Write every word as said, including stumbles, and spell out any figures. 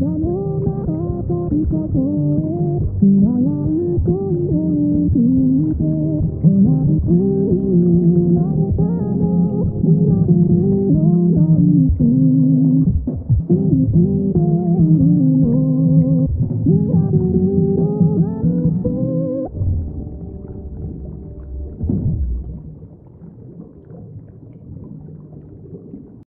のまま飛び数え